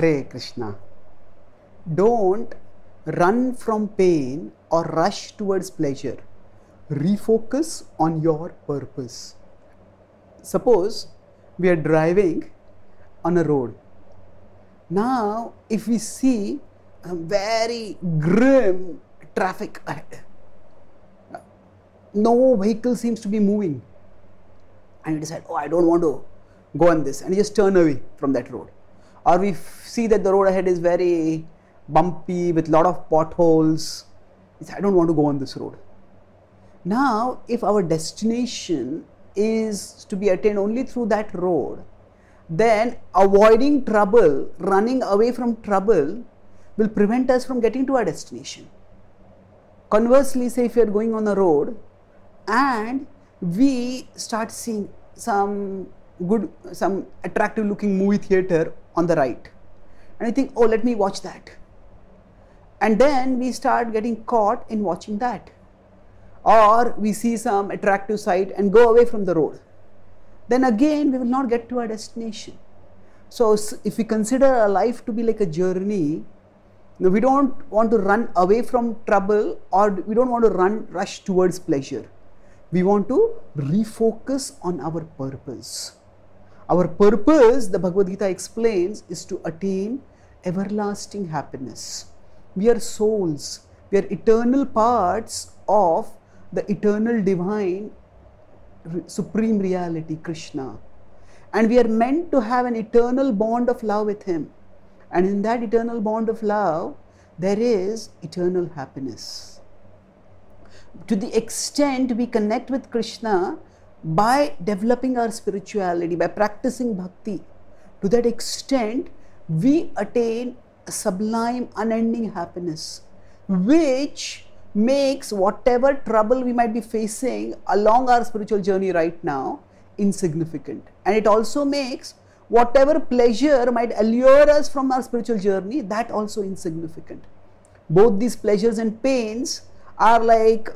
Hare Krishna. Don't run from pain or rush towards pleasure. Refocus on your purpose. Suppose we are driving on a road. Now, if we see a very grim traffic ahead, no vehicle seems to be moving, and we decide, oh, I don't want to go on this, and you just turn away from that road. Or we see that the road ahead is very bumpy with a lot of potholes. We say, I don't want to go on this road. Now, if our destination is to be attained only through that road, then avoiding trouble, running away from trouble will prevent us from getting to our destination. Conversely, say if you are going on a road and we start seeing some attractive looking movie theater on the right, and I think, oh, let me watch that, and then we start getting caught in watching that, or we see some attractive sight and go away from the road, then again we will not get to our destination. So if we consider our life to be like a journey, we don't want to run away from trouble, or we don't want to rush towards pleasure. We want to refocus on our purpose. Our purpose, the Bhagavad Gita explains, is to attain everlasting happiness. We are souls. We are eternal parts of the eternal divine supreme reality, Krishna. And we are meant to have an eternal bond of love with him. And in that eternal bond of love, there is eternal happiness. To the extent we connect with Krishna by developing our spirituality, by practicing bhakti, to that extent we attain a sublime, unending happiness, which makes whatever trouble we might be facing along our spiritual journey right now insignificant. And it also makes whatever pleasure might allure us from our spiritual journey, that also insignificant. Both these pleasures and pains are like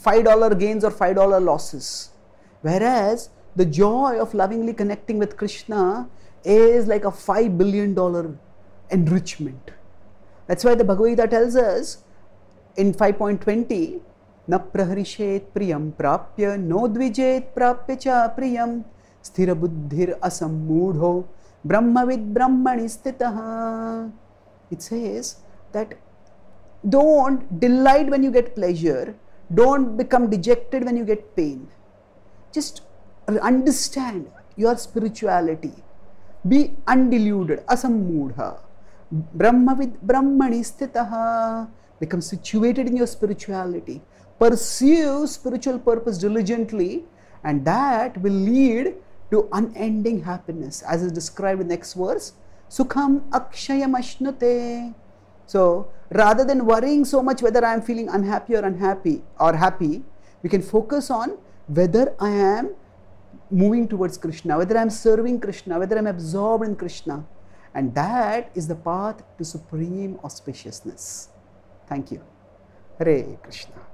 $5 gains or $5 losses. Whereas the joy of lovingly connecting with Krishna is like a $5 billion enrichment. That's why the Bhagavad Gita tells us in 5.20, na praharishet priyam prapya no dvijet prapya cha priyam sthira buddhir asammudho brahmavid brahmani sthitaha. It says that don't delight when you get pleasure. Don't become dejected when you get pain. Just understand your spirituality. Be undeluded. Asammudha. Brahmavid brahmani sthitaha. Become situated in your spirituality. Pursue spiritual purpose diligently, and that will lead to unending happiness, as is described in the next verse. Sukham akshaya mashnute. So, rather than worrying so much whether I am feeling unhappy or happy, we can focus on whether I am moving towards Krishna, whether I am serving Krishna, whether I am absorbed in Krishna. And that is the path to supreme auspiciousness. Thank you. Hare Krishna.